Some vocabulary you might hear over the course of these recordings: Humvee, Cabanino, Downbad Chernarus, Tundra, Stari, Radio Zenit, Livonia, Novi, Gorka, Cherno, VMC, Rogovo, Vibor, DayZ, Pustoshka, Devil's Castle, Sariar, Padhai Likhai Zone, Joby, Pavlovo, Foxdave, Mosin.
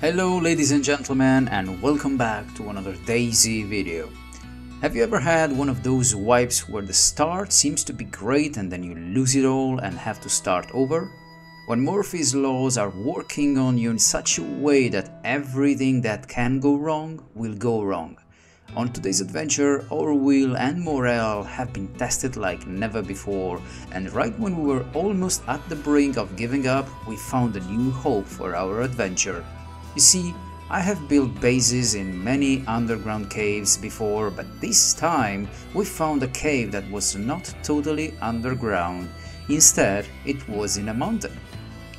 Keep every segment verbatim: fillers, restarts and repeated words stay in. Hello ladies and gentlemen, and welcome back to another DayZ video. Have you ever had one of those wipes where the start seems to be great and then you lose it all and have to start over? When Murphy's laws are working on you in such a way that everything that can go wrong will go wrong. On today's adventure, our will and morale have been tested like never before, and right when we were almost at the brink of giving up, we found a new hope for our adventure. You see, I have built bases in many underground caves before, but this time we found a cave that was not totally underground. Instead, it was in a mountain.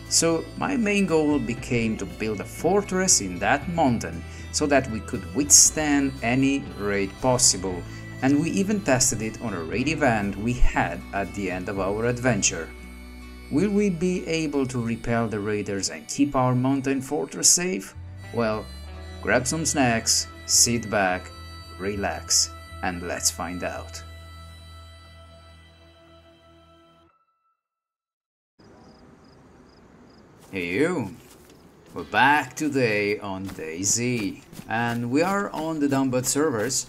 So my main goal became to build a fortress in that mountain, so that we could withstand any raid possible, and we even tested it on a raid event we had at the end of our adventure. Will we be able to repel the raiders and keep our mountain fortress safe? Well, grab some snacks, sit back, relax, and let's find out. Hey you! We're back today on DayZ, and we are on the Downbad servers,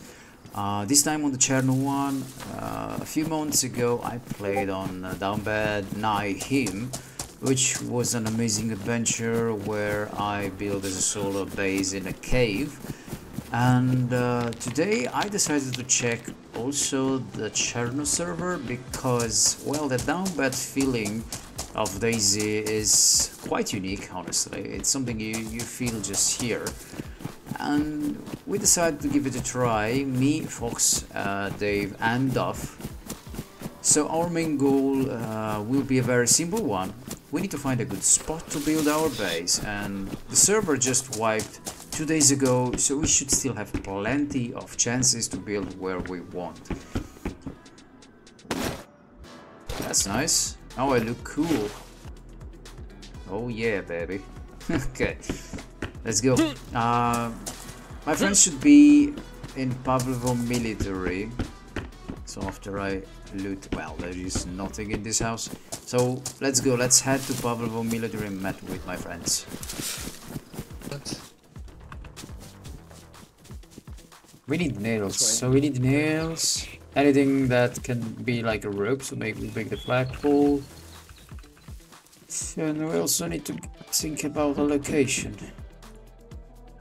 uh, this time on the Cherno one. Uh, a few months ago I played on uh, Downbad Nihim, which was an amazing adventure where I built a solar base in a cave, and uh, today I decided to check also the Cherno server because, well, the Downbad feeling of DayZ is quite unique, honestly. It's something you, you feel just here. And we decided to give it a try, me, Fox, uh, Dave and Duff. So our main goal uh, will be a very simple one. We need to find a good spot to build our base, and the server just wiped two days ago, so we should still have plenty of chances to build where we want. That's nice. Now I look cool. Oh yeah, baby. Okay, let's go. Uh, my friends should be in Pavlovo military. So after I loot, well, there is nothing in this house. So let's go. Let's head to Pavlovo military and meet with my friends. What? We need nails. So we need nails. Anything that can be like a rope, so maybe we make the flagpole. And we also need to think about a location.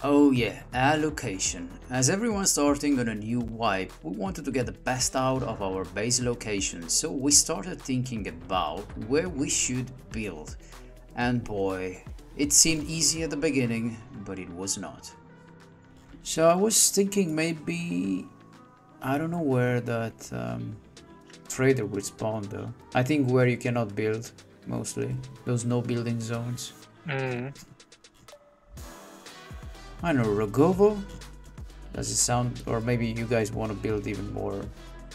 Oh yeah, a location. As everyone's starting on a new wipe, we wanted to get the best out of our base location, so we started thinking about where we should build. And boy, it seemed easy at the beginning, but it was not. So I was thinking maybe... I don't know where that um, trader would spawn though. I think where you cannot build, mostly. Those no building zones. Mm. I know, Rogovo? Does it sound... or maybe you guys want to build even more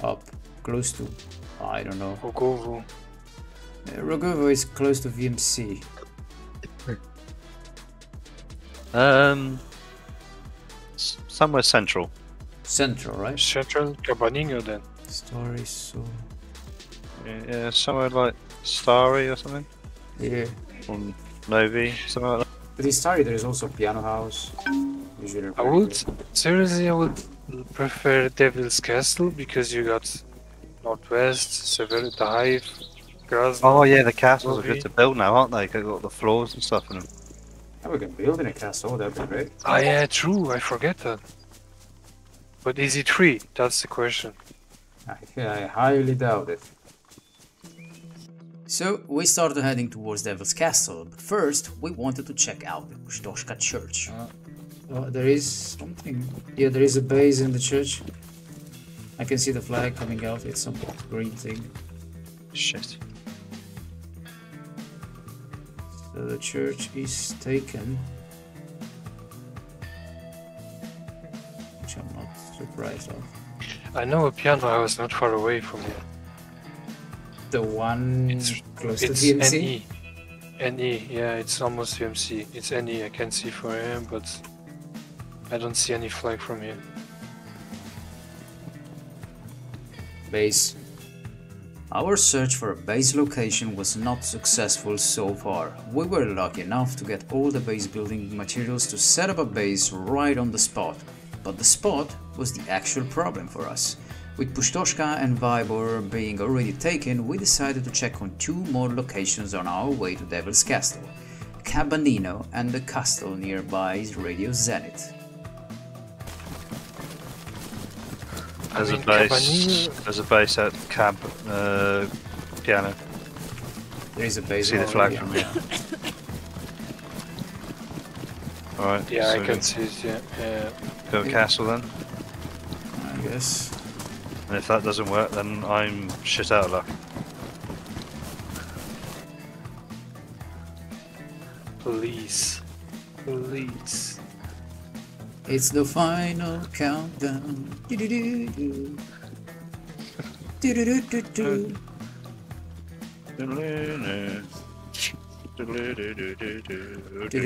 up, close to... I don't know. Rogovo. Uh, Rogovo is close to V M C. Um, somewhere central. Central, right? Central Cabanino, then. Stari, so... Yeah, yeah, somewhere like Stari or something. Yeah. Or Novi, something like that. But in Stari there is also a piano house. Usually I would... seriously, I would prefer Devil's Castle, because you got Northwest, Seville, the Hive, Girls... Oh yeah, the castles Novi. Are good to build now, aren't they? They've got the floors and stuff in them. Yeah, we can build in a castle, that'd be great. Oh yeah, true, I forget that. But is it free? That's the question. I, I highly doubt it. So we started heading towards Devil's Castle, but first we wanted to check out the Pustoshka church. Uh, well, there is something... yeah, there is a base in the church. I can see the flag coming out, it's some green thing. Shit. So the church is taken. I'm not surprised of. I know a piano house not far away from here. The one it's, close it's to V M C? N E, N E, yeah, it's almost V M C. It's N E, I can see from here, but I don't see any flag from here. Base. Our search for a base location was not successful so far. We were lucky enough to get all the base building materials to set up a base right on the spot. But the spot was the actual problem for us. With Pustoshka and Vibor being already taken, we decided to check on two more locations on our way to Devil's Castle, Cabanino and the castle nearby Radio Zenit. There's a base. There's a base at Cab uh, Piano. There is a base. See the flag yeah. from here. All right. Yeah, so I can see it. Yeah. yeah. Go to castle then. I guess. And if that doesn't work, then I'm shit out of luck. Please, please. It's the final countdown. Do do do do. Do do do do do.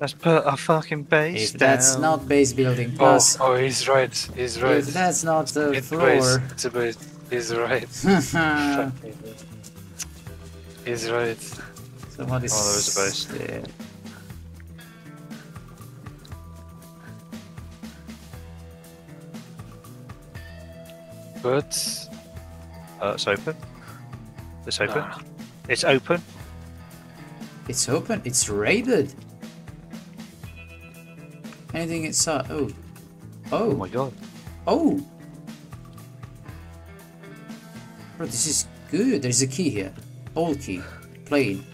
Let's put a fucking base. If down. That's not base building, plus. Oh, oh, he's right. He's right. If that's not the it's floor. Base. It's a base. He's right. He's right. Somebody oh, there was a base. Yeah. But uh, it's open. It's open. Nah. It's open. It's open. It's raided. Anything inside? Oh. Oh. Oh my god. Oh. Bro, this is good. There's a key here. Old key. Plain.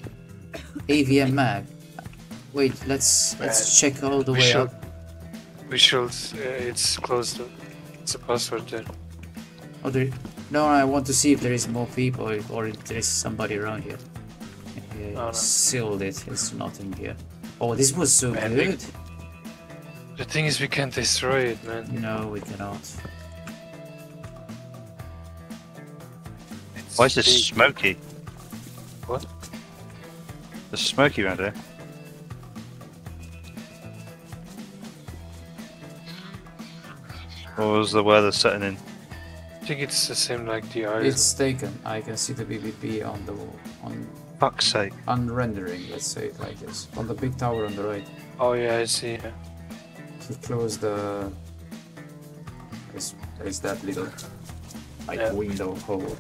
A V M mag. Wait, let's let's check all the we way should, up. We should. Uh, it's closed. It's a password there. Oh, there. No, I want to see if there is more people or if there is somebody around here. Yeah, oh, no. Sealed it. It's not in here. Oh, this was so man, good. The thing is, we can't destroy it, man. No, we cannot. It's Why is this smoky? What? There's smoky around here. Or was the weather setting in? I think it's the same like the island. It's taken. I can see the B V P on the wall. On fuck's sake. On rendering, let's say it like this. On the big tower on the right. Oh yeah, I see. Yeah. So close the. There's, there's that little like yeah. window hole.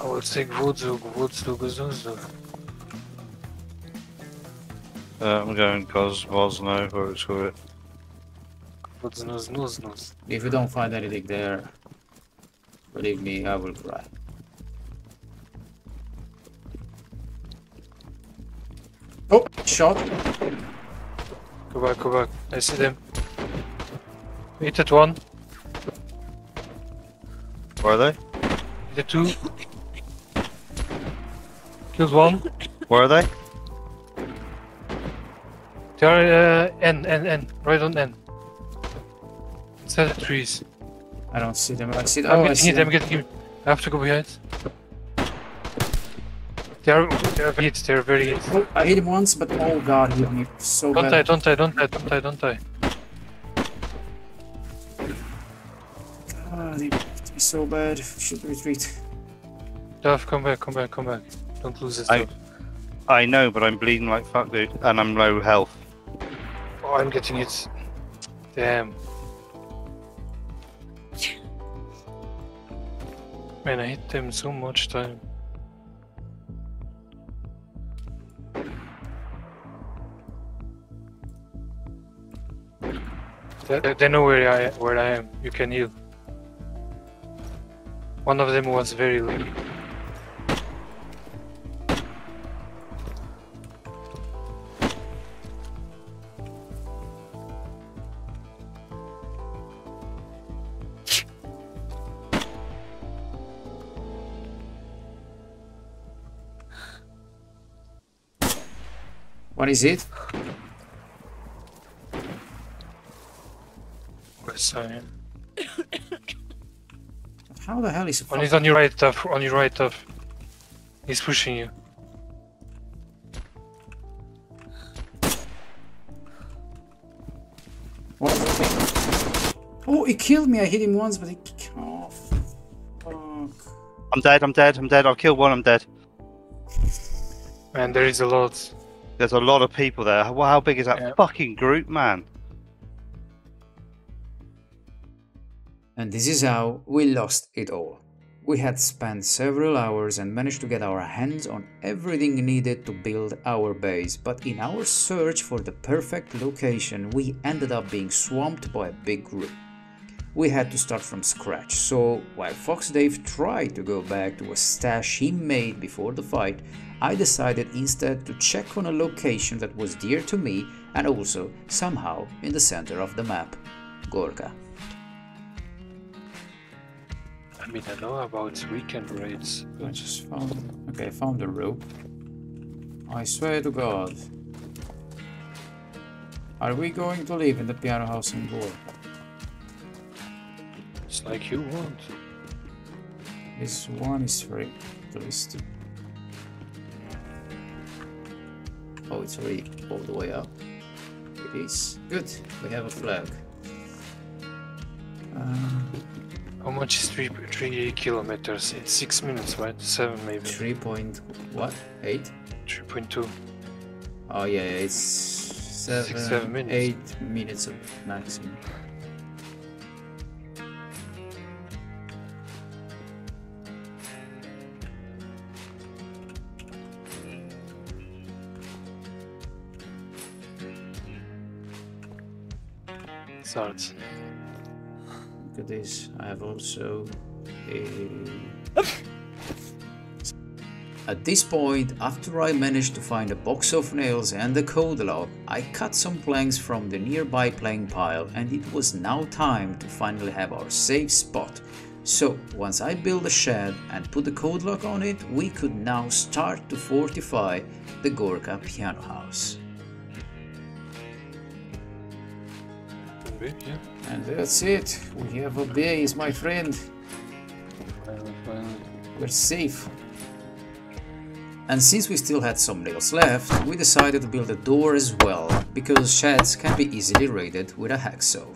I will take Vodzug, Vodzug, Zuzug. Uh, I'm going cause Vozno, whatever it's called. Vodznoznuznoz. If you don't find anything there, believe me, I will cry. Oh, shot! Go back, go back. I see them. Hit at one. Where are they? Hit at two. Killed one. Where are they? They are uh, N, N, N, right on N. Inside the trees. I don't see them. I see them. I'm oh, getting hit. I'm getting hit. I have to go behind. They are, they are hit. They are very hit. Oh, I hit him once, but oh god, he hit me so don't bad. Don't die! Don't die! Don't die! Don't die! Don't die! God, he hit me so bad. Should retreat. Duff, come back! Come back! Come back! Don't lose this I, I know, but I'm bleeding like fuck, dude, and I'm low health. Oh, I'm getting it. Damn. Man, I hit them so much time. They, they know where I where I am. You can heal. One of them was very low. What is it? Where's I am? How the hell is it? One is on your right, Tuff. On your right, Tuff. He's pushing you. What? Oh, he killed me. I hit him once, but he... Oh, fuck. I'm dead, I'm dead, I'm dead. I'll kill one, I'm dead. Man, there is a lot. There's a lot of people there. How, how big is that yeah. fucking group, man? And this is how we lost it all. We had spent several hours and managed to get our hands on everything needed to build our base, but in our search for the perfect location, we ended up being swamped by a big group. We had to start from scratch, so while Fox Dave tried to go back to a stash he made before the fight, I decided instead to check on a location that was dear to me and also somehow in the center of the map, Gorka. I mean, I know about weekend raids. But... I just found... Okay, found a rope. I swear to God. Are we going to live in the piano house in Gorka? It's like you want. This one is free. The list. Oh, it's already all the way up. It is. Good. We have a flag. Uh, How much is three three kilometers? It's six minutes, right? Seven maybe. Three point what? Eight? Three point two. Oh yeah, it's seven, six, seven minutes. Eight minutes of maximum. Starts. Look at this. I have also a... At this point, after I managed to find a box of nails and a code log, I cut some planks from the nearby plank pile, and it was now time to finally have our safe spot. So once I built a shed and put the code log on it, we could now start to fortify the Gorka piano house. Yeah. And that's it. We have a base, my friend. We're safe. And since we still had some nails left, we decided to build a door as well, because sheds can be easily raided with a hacksaw.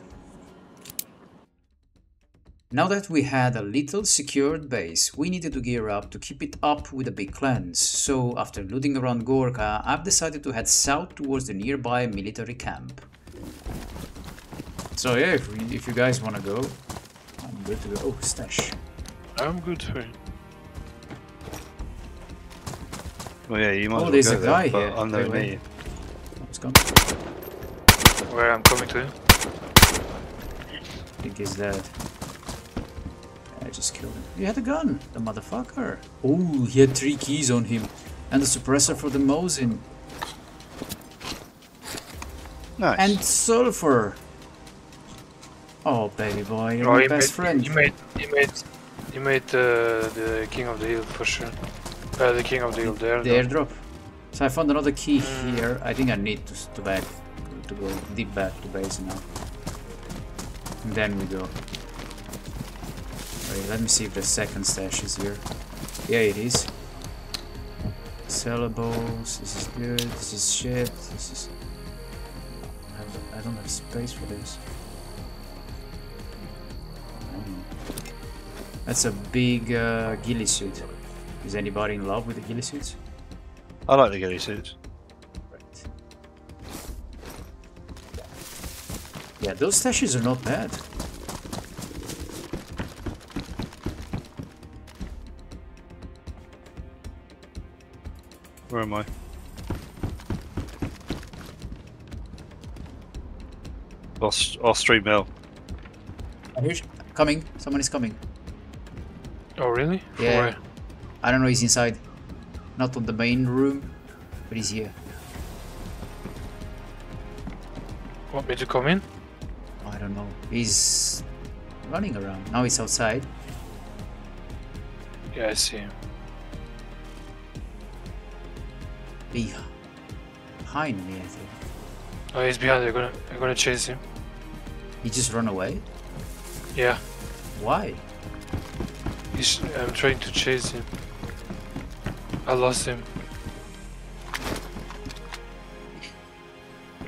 Now that we had a little secured base, we needed to gear up to keep it up with a big cleanse, so after looting around Gorka, I've decided to head south towards the nearby military camp. So yeah, if, we, if you guys want to go, I'm good to go. Oh, stash. I'm good for you. Well, yeah, you might oh, well there's go a there, guy here. I'm no me. It's gone. Where I'm coming to? I think he's dead. I just killed him. He had a gun, the motherfucker. Oh, he had three keys on him. And a suppressor for the Mosin. Nice. And sulfur. Oh, baby boy, you're oh, my you best made, friend. You made, you made, you made uh, the King of the Hill for sure. Uh, the King of the Hill, the airdrop. The airdrop. So I found another key mm. here. I think I need to, to back, to go deep back to base now. And then we go. Wait, let me see if the second stash is here. Yeah, it is. Sellables, this is good, this is shit, this is... I don't, I don't have space for this. That's a big uh, ghillie suit. Is anybody in love with the ghillie suits? I like the ghillie suits. Right. Yeah, those stashes are not bad. Where am I? Off, off street mill. I hear coming. Someone is coming. Oh really? Yeah. Where? I don't know. He's inside, not on the main room, but he's here. Want me to come in? I don't know. He's running around. Now he's outside. Yeah, I see him. Behind me, I think. Oh, he's behind. I'm gonna, I'm gonna chase him. He just ran away? Yeah. Why? He's, I'm trying to chase him. I lost him.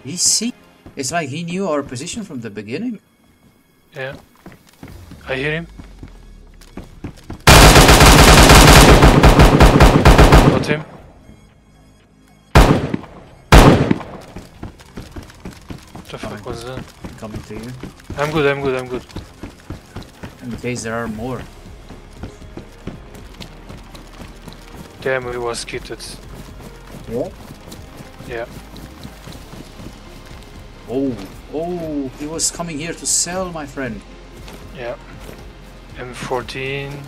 You see? It's like he knew our position from the beginning. Yeah. I hear him. Got him. What the fuck was that? I'm coming to you. I'm good, I'm good, I'm good. In case there are more. Damn, we was kitted. What? Yeah. Oh, oh, he was coming here to sell, my friend. Yeah. M fourteen.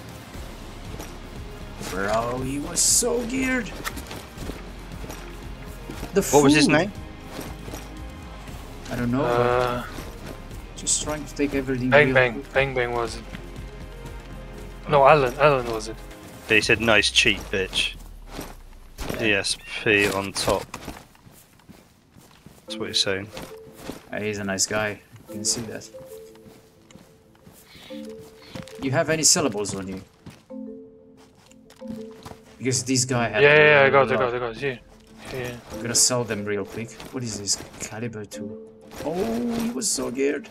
Bro, he was so geared. The food. What was his name? I don't know. Uh, just trying to take everything. Bang bang, quick. bang bang was it? No, Alan, Alan was it? They said nice cheap bitch. D S P on top. That's what he's saying. Hey, he's a nice guy. You can see that. You have any syllables on you? Because this guy had. Yeah, yeah, yeah I got, I got, I got. Yeah, yeah. I'm gonna sell them real quick. What is this? Caliber two. Oh, he was so geared.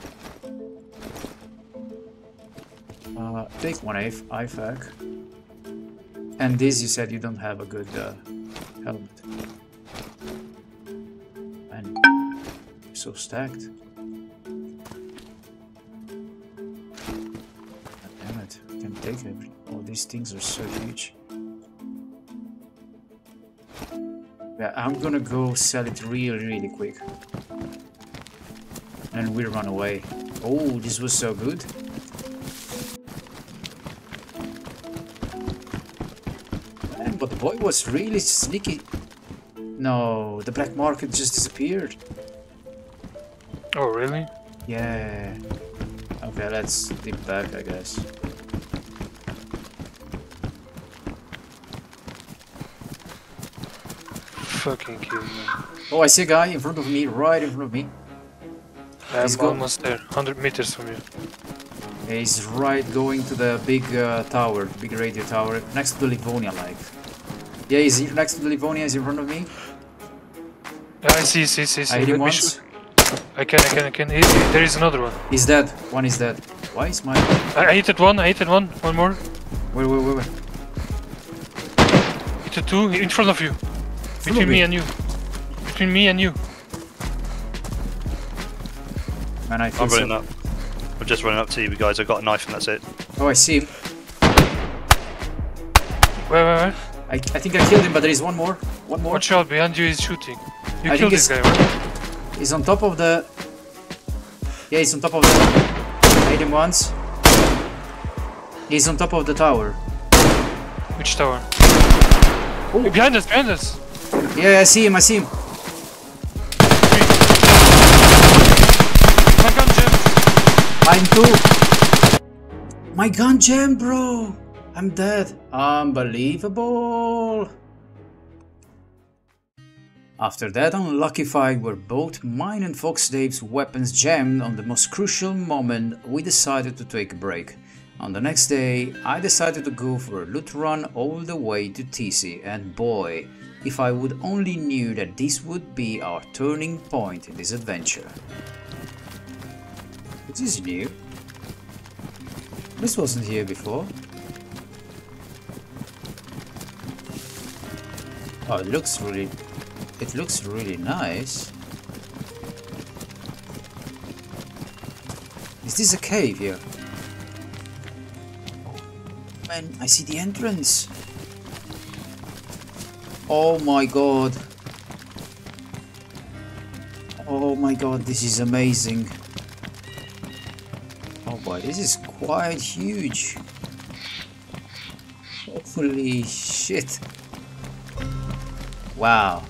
Uh, take one I F A C. And this, you said you don't have a good uh, helmet. Man, you're so stacked. God damn it, I can take everything. Oh, these things are so huge. Yeah, I'm gonna go sell it really, really quick. And we run away. Oh, this was so good. But the boy was really sneaky. No, the black market just disappeared. Oh, really? Yeah. Okay, let's dip back, I guess. Fucking kill me. Oh, I see a guy in front of me, right in front of me. I'm he's almost there, one hundred meters from you. He's right going to the big uh, tower, big radio tower, next to the Livonia, like. Yeah, he's here next to the Livonia, he's in front of me. Yeah, I see, see, see, see. I hit him once. I can, I can, I can. He, there is another one. He's dead. One is dead. Why is my... I, I hit it one, I hit it one. One more. Wait, wait, wait, wait. Hit it two, in front of you. Between me and you. Between me and you. Man, I feel I'm running so... up. I'm just running up to you guys. I got a knife and that's it. Oh, I see him. Wait, wait, wait. I, I think I killed him, but there is one more. One more. Watch out, behind you is shooting. You I killed this guy, right? He's on top of the... Yeah, he's on top of the... I hit him once. He's on top of the tower. Which tower? Oh, hey, behind us, behind us! Yeah, I see him, I see him. My gun jammed! Mine too! My gun jammed, bro! I'm dead. Unbelievable. After that unlucky fight where both mine and Fox Dave's weapons jammed on the most crucial moment, we decided to take a break. On the next day, I decided to go for a loot run all the way to T C, and boy, if I would only knew that this would be our turning point in this adventure. This is new. This wasn't here before. Oh, it looks really, it looks really nice. Is this a cave here? Oh, man, I see the entrance. Oh my god. Oh my god, this is amazing. Oh boy, this is quite huge. Holy shit. Wow.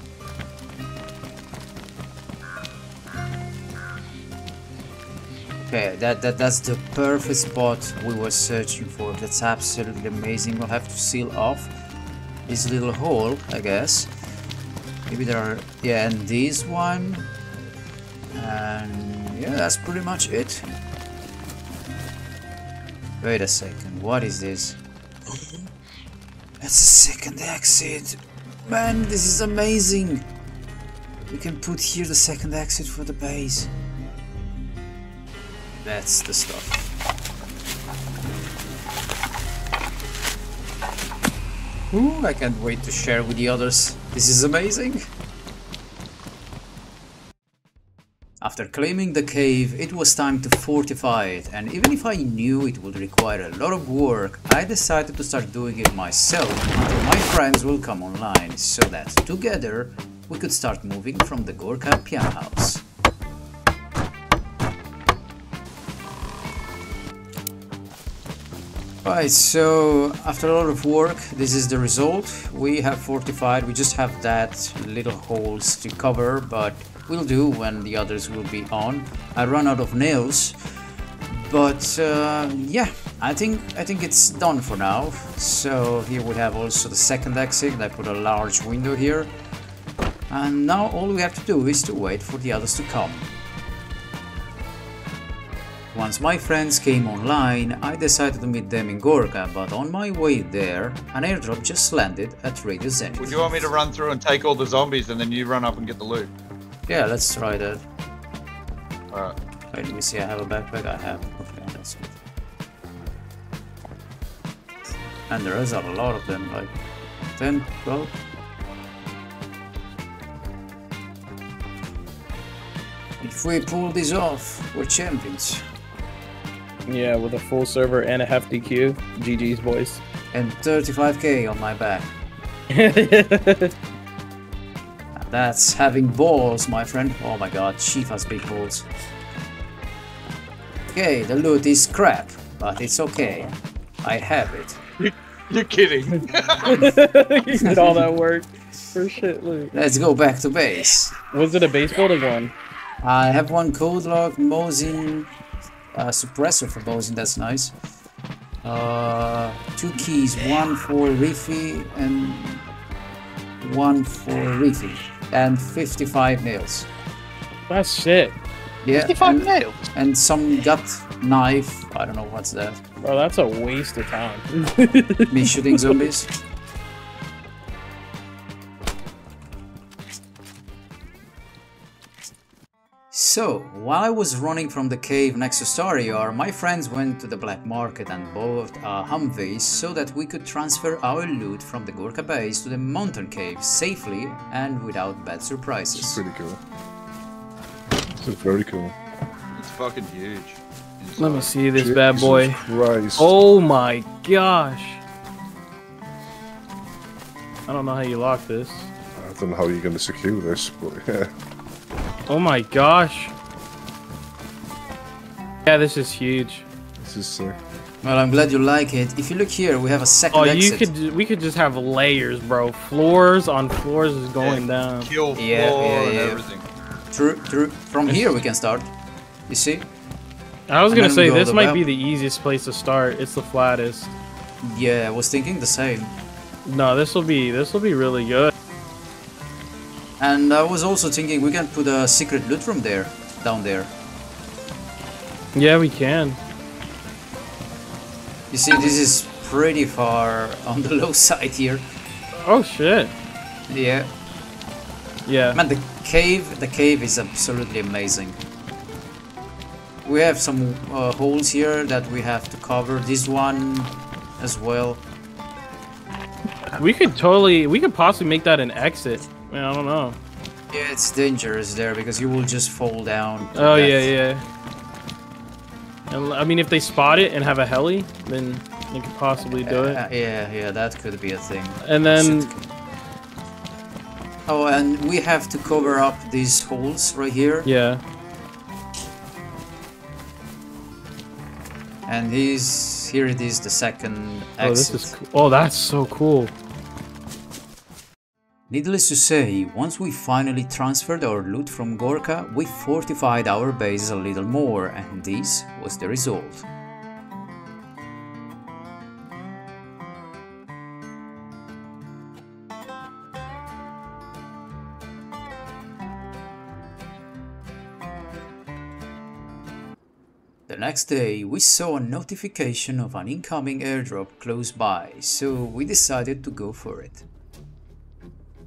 Okay, that, that that's the perfect spot we were searching for. That's absolutely amazing. We'll have to seal off this little hole, I guess. Maybe there are... Yeah, and this one. And yeah, that's pretty much it. Wait a second, what is this? That's a second exit. Man, this is amazing! We can put here the second exit for the base. That's the stuff. Ooh, I can't wait to share with the others. This is amazing! After claiming the cave, it was time to fortify it, and even if I knew it would require a lot of work, I decided to start doing it myself until my friends will come online, so that together we could start moving from the Gorka piano house. Right, so after a lot of work, this is the result. We have fortified, we just have that little holes to cover, but we'll do when the others will be on. I run out of nails, but uh, yeah, I think I think it's done for now. So here we have also the second exit. I put a large window here, and now all we have to do is to wait for the others to come. Once my friends came online, I decided to meet them in Gorka, but on my way there, an airdrop just landed at Radio Zenit. Would you want me to run through and take all the zombies and then you run up and get the loot? Yeah, let's try that. Alright. Wait, let me see, I have a backpack, I have. Okay, that's it. And there is a lot of them, like ten, twelve? If we pull this off, we're champions. Yeah, with a full server and a hefty queue, G G's boys. And thirty-five K on my back. That's having balls, my friend. Oh my god, she has big balls. Okay, the loot is crap, but it's okay. I have it. You're kidding. You did all that work for shit loot. Let's go back to base. Was it a base building one? I have one code lock, Mosin. Uh, suppressor for Bosin, that's nice. Uh, two keys, one for Riffy and one for Riffy, and fifty-five nails. That's shit. Yeah, fifty-five and, nails. And some gut knife. I don't know what's that. Bro, that's a waste of time. Me shooting zombies. So, while I was running from the cave next to Sariar, my friends went to the black market and bought a Humvee so that we could transfer our loot from the Gorka base to the mountain cave safely and without bad surprises. It's pretty cool. This is very cool. It's fucking huge. Inside. Let me see this Jesus bad boy. Christ. Oh my gosh. I don't know how you lock this. I don't know how you're gonna secure this, but yeah. Oh my gosh! Yeah, this is huge. This is sick. Well, I'm glad you like it. If you look here, we have a second exit. Oh, you could. We could just have layers, bro. Floors on floors is going down. Kill floor and everything. True, true. From here we can start. You see? I was gonna say this might be the easiest place to start. It's the flattest. Yeah, I was thinking the same. No, this will be. This will be really good. And I was also thinking we can put a secret loot room there, down there. Yeah, we can. You see, this is pretty far on the low side here. Oh shit. Yeah. Yeah. Man, the cave, the cave is absolutely amazing. We have some uh, holes here that we have to cover. This one as well. We could totally, we could possibly make that an exit. Man, I don't know. Yeah, it's dangerous there because you will just fall down. Oh yeah, yeah. And I mean, if they spot it and have a heli, then they could possibly do uh, it. Yeah, yeah, that could be a thing. And then. Oh, and we have to cover up these holes right here. Yeah. And he's here. It is the second exit. Oh, this is. Cool. Oh, that's so cool. Needless to say, once we finally transferred our loot from Gorka, we fortified our base a little more, and this was the result. The next day, we saw a notification of an incoming airdrop close by, so we decided to go for it.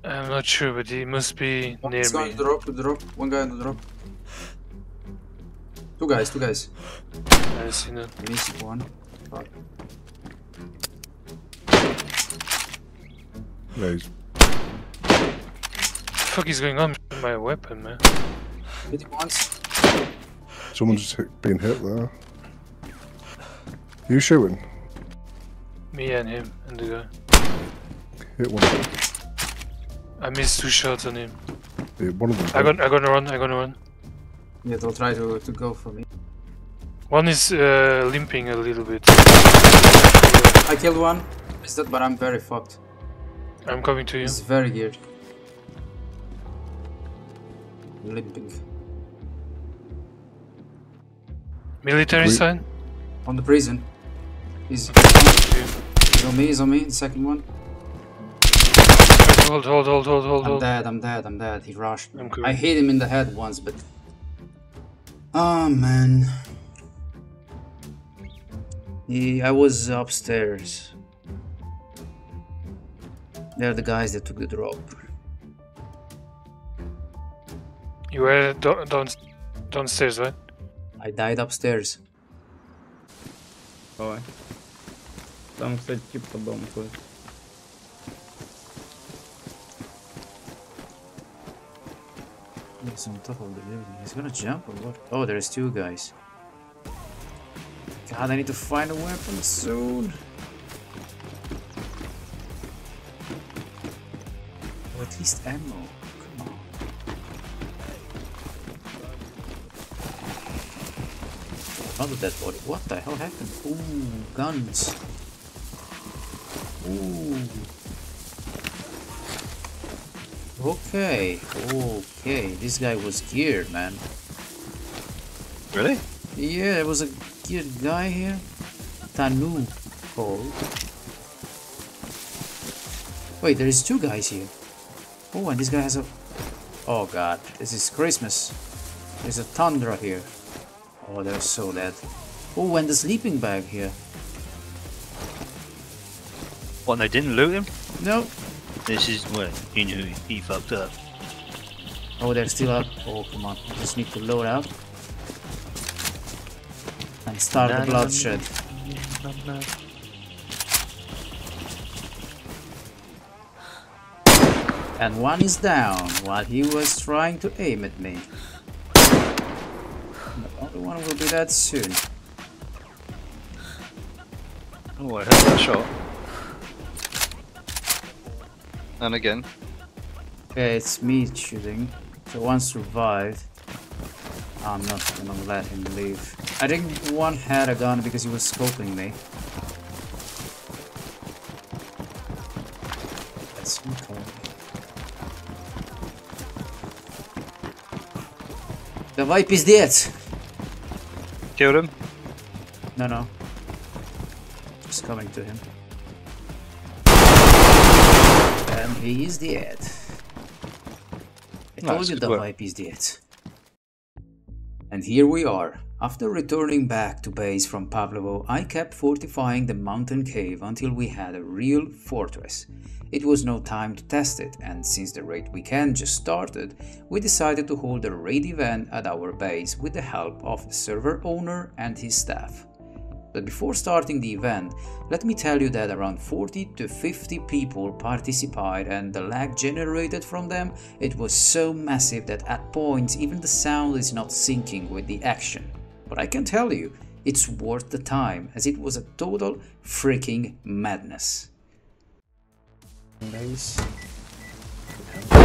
I'm not sure, but he must be near me. He's going to drop, drop, one guy on the drop. Two guys, two guys. I see that. Missed one. Fuck. Nice. What the fuck is going on with my weapon, man? Hit him once. Someone's been hit there. You shooting? Me and him and the guy. Hit one. I missed two shots on him. Yeah, one of them. I got, I gonna run. I gonna run. Yeah, they'll try to to go for me. One is uh, limping a little bit. I killed one. Missed that, but I'm very fucked. I'm coming to you. It's very geared. Limping. Military Wait. sign? On the prison. He's, he's on me, he's on me, the second one. Hold, hold, hold, hold, hold. I'm dead, I'm dead, I'm dead. He rushed me. I hit him in the head once, but. Oh man. He, I was upstairs. They're the guys that took the drop. You were down, down, downstairs, right? I died upstairs. Давай. Там, кстати, тип по дому ходит. He's on top of the building. He's gonna jump or what? Oh, there's two guys. God, I need to find a weapon soon. Or at least ammo. Come on. Another dead body. What the hell happened? Ooh, guns. Ooh. Okay, okay. This guy was geared, man. Really? Yeah, there was a geared guy here. Tanu called. Wait, there is two guys here. Oh, and this guy has a... Oh god, this is Christmas. There's a Tundra here. Oh, they're so dead. Oh, and the sleeping bag here. What, they didn't loot him? No. This is where he knew he fucked up. Oh, they're still up. Oh, come on. I just need to load up. And start no, the bloodshed. No, no, no. And one is down while he was trying to aim at me. The one will do that soon. Oh, I heard that shot. And again. Okay, it's me shooting. So one survived. I'm not gonna let him leave. I think one had a gun because he was scoping me. That's okay. Давай пиздец! Killed him? No, no. Just coming to him. And he is dead. I told nice, you the vibe is dead. And here we are. After returning back to base from Pavlovo, I kept fortifying the mountain cave until we had a real fortress. It was no time to test it, and since the raid weekend just started, we decided to hold a raid event at our base with the help of the server owner and his staff. But before starting the event, let me tell you that around forty to fifty people participated, and the lag generated from them, it was so massive that at points even the sound is not syncing with the action. But I can tell you, it's worth the time, as it was a total freaking madness. Nice. How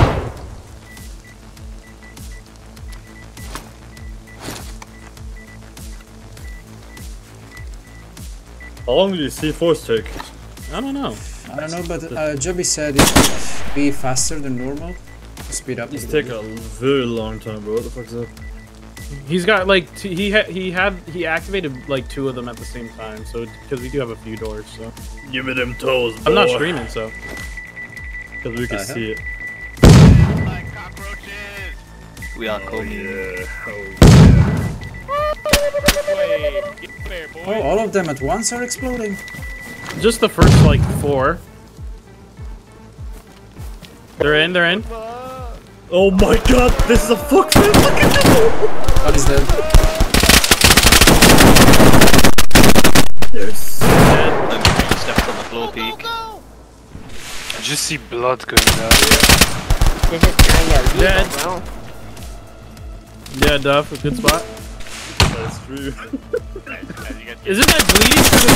long did C fours take? I don't know. I don't know, but uh, Joby said it would be faster than normal. Speed up. It's taking a very long time, bro. What the fuck is that? He's got like t he ha he had he activated like two of them at the same time, so because we do have a few doors, so give me them toes. Boy. I'm not streaming, so. Because we can see it. Like cockroaches. We are oh, cool. Yeah. Oh, yeah. Wait, get there, boy. Oh, all of them at once are exploding. Just the first like four. They're in, they're in. Oh my god, this is a fuck fest. Look at this. Oh, he's dead. They're so dead. I'm three steps on the floor peak. Go, go, go. I just see blood going down here. Dead. Yeah, Duff, a good spot. That's true. Isn't that bleeding through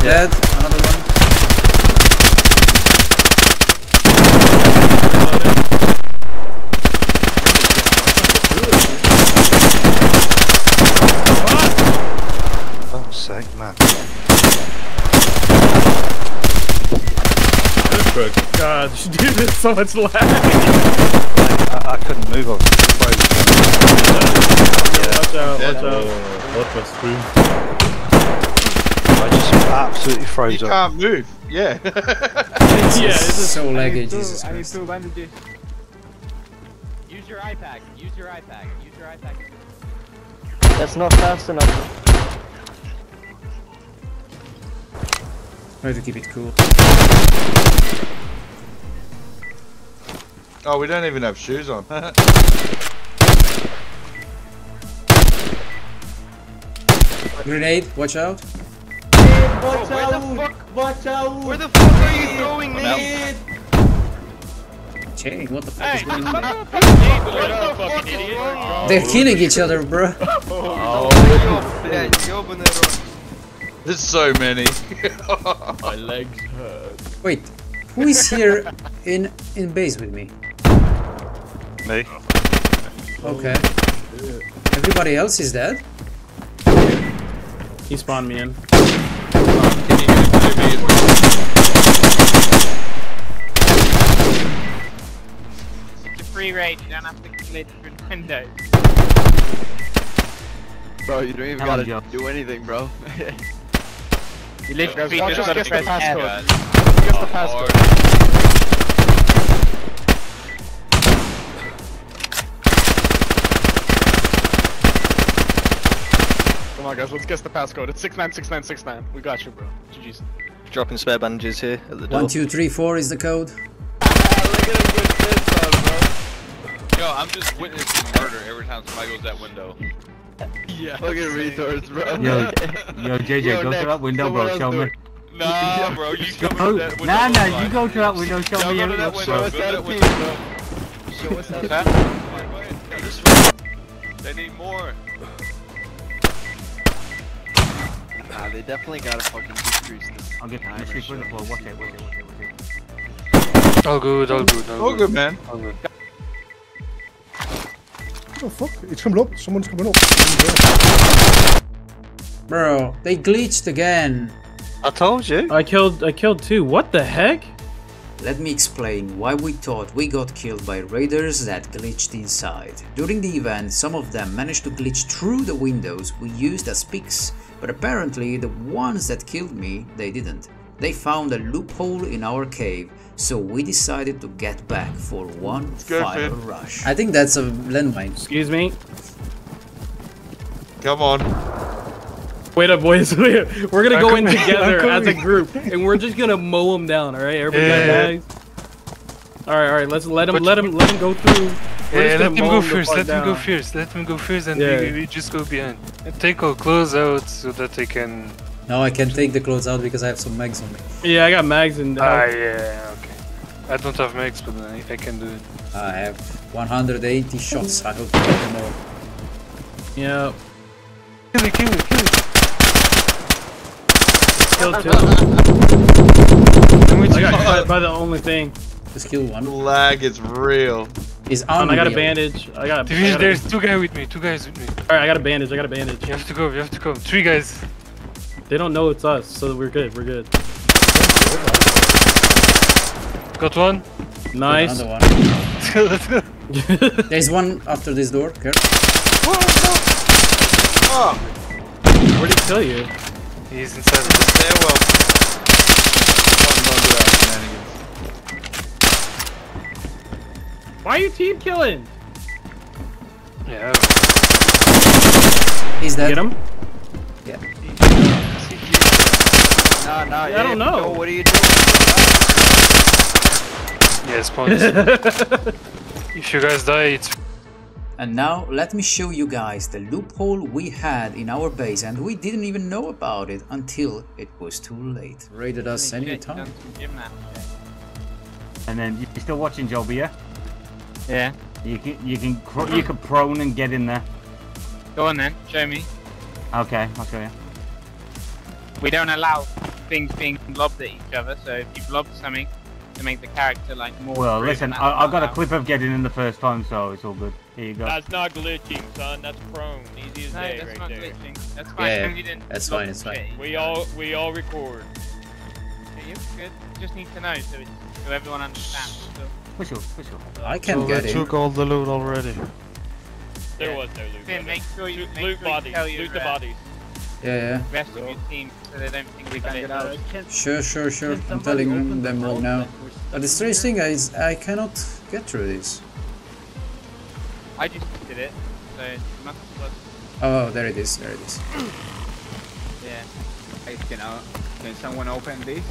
the dead? Dead. Another one. Sake, man. God, dude, there's so much lag. I, I couldn't move on. Watch out, watch out. Watch my stream. I just absolutely froze up. You can't move, yeah. It's yeah, this is so laggy, Jesus Christ. Use your eye pack, use your eye pack, use your eye pack. That's not fast enough. Try to keep it cool. Oh, we don't even have shoes on. Grenade, watch out. Hey, watch oh, out! Where the fuck? Watch out! Where the fuck are you throwing me? Chang, what the fuck hey, is going on? What the fuck is going on? They're killing each other, bro. Oh, there's so many. My legs hurt. Wait, who is here in in base with me? Me. Okay. Everybody else is dead? He spawned me in. It's a free raid, you don't have to click through windows. Bro, you don't even How gotta do, do anything, bro. You literally just, just gotta press passcode. Just the passcode. Come on, guys, let's guess the passcode. It's six nine six nine six nine. We got you, bro. G G's. Dropping spare bandages here at the door. One two three four is the code. Look at a good fist, bro. Yo, I'm just witnessing murder every time somebody goes that window. Yeah. Look at retards, bro. Yo, yo, J J, yo, go next. to that window, Someone bro. Show me. Nah, bro, you go to that window. Nah, nah, you go to that window. Show yo, me. Go to that window. Show us that window. Show us that window. They need more. Nah, they definitely gotta fucking decrease this. I'll get the street for the floor. Watch it, watch it, watch it, watch it. All good, all good, all, all good. good, man. All good. Oh fuck, it's coming up, someone's coming up. Bro, they glitched again. I told you. I killed I killed two, what the heck? Let me explain why we thought we got killed by raiders that glitched inside. During the event, some of them managed to glitch through the windows we used as picks, but apparently the ones that killed me, they didn't. They found a loophole in our cave, so we decided to get back for one final rush. I think that's a landmine. Excuse me. Come on. Wait up, boys. We're gonna go in together as a group, and we're just gonna mow them down. All right, everybody. Yeah. Nice. All right, all right. Let's let him, but let him, let him go through. Yeah, let him go first. Let him go first. Let him go first, and yeah. we, we just go behind. And take our clothes out so that they can. Now I can take the clothes out because I have some mags on me. Yeah, I got mags in there. Ah, yeah, okay. I don't have mags, but I, I can do it. I have one hundred eighty shots. I hope to get them all. Yeah. Kill it, kill it, kill it. Kill two. I got caught by the only thing. Just kill one. Lag is real. Is on. I got a bandage. I got. A, I got There's a... two guys with me. Two guys with me. All right, I got a bandage. I got a bandage. You have to go. You have to go. Three guys. They don't know it's us, so we're good, we're good. Got one. Nice. Another one. Let's go, let's go. There's one after this door, careful. Whoa, whoa. Oh. Where did he kill you? He's inside the stairwell. Why are you team killing? Yeah. He's dead. Get him? Yeah. Nah, nah, yeah, I don't know. Know. What are you doing? Yes, please. If you guys die, it's... And now, let me show you guys the loophole we had in our base, and we didn't even know about it until it was too late. Raided us any time. And then, you're still watching, Joby, yeah? Yeah. You can, you can, you can prone and get in there. Go on then, show me. Okay, I'll show you. We don't allow things being lobbed at each other, so if you've lobbed something to make the character like more... Well, listen, I, I've got a clip of getting in the first time, so it's all good. Here you go. That's not glitching, son. That's prone. Easy as no, day, that's right not there. Glitching. That's fine. Yeah, you didn't that's fine. It's fine. We all we all record. So you're good. You just need to know so, it, so everyone understands. So. For sure, for sure. I can so get it. Took all the loot already. There yeah. was no loot. Then make sure you make loot sure bodies. You loot the uh, bodies. Yeah, yeah. Rest of your team, so they don't think we can get out. Sure, sure, sure. I'm telling them right now. But the strange thing is, I cannot get through this. I just did it, so it must have... Oh, there it is, there it is. Yeah. I, you know, can someone open this?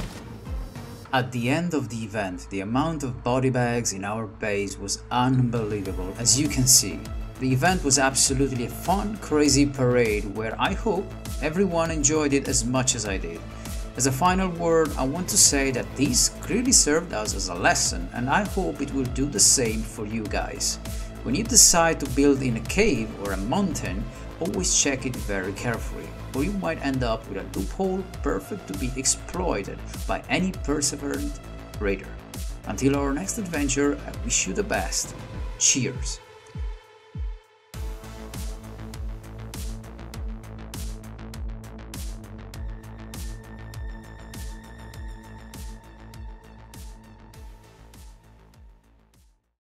At the end of the event, the amount of body bags in our base was unbelievable, as you can see. The event was absolutely a fun, crazy parade where I hope everyone enjoyed it as much as I did. As a final word, I want to say that this clearly served us as a lesson, and I hope it will do the same for you guys. When you decide to build in a cave or a mountain, always check it very carefully, or you might end up with a loophole perfect to be exploited by any perseverant raider. Until our next adventure, I wish you the best. Cheers!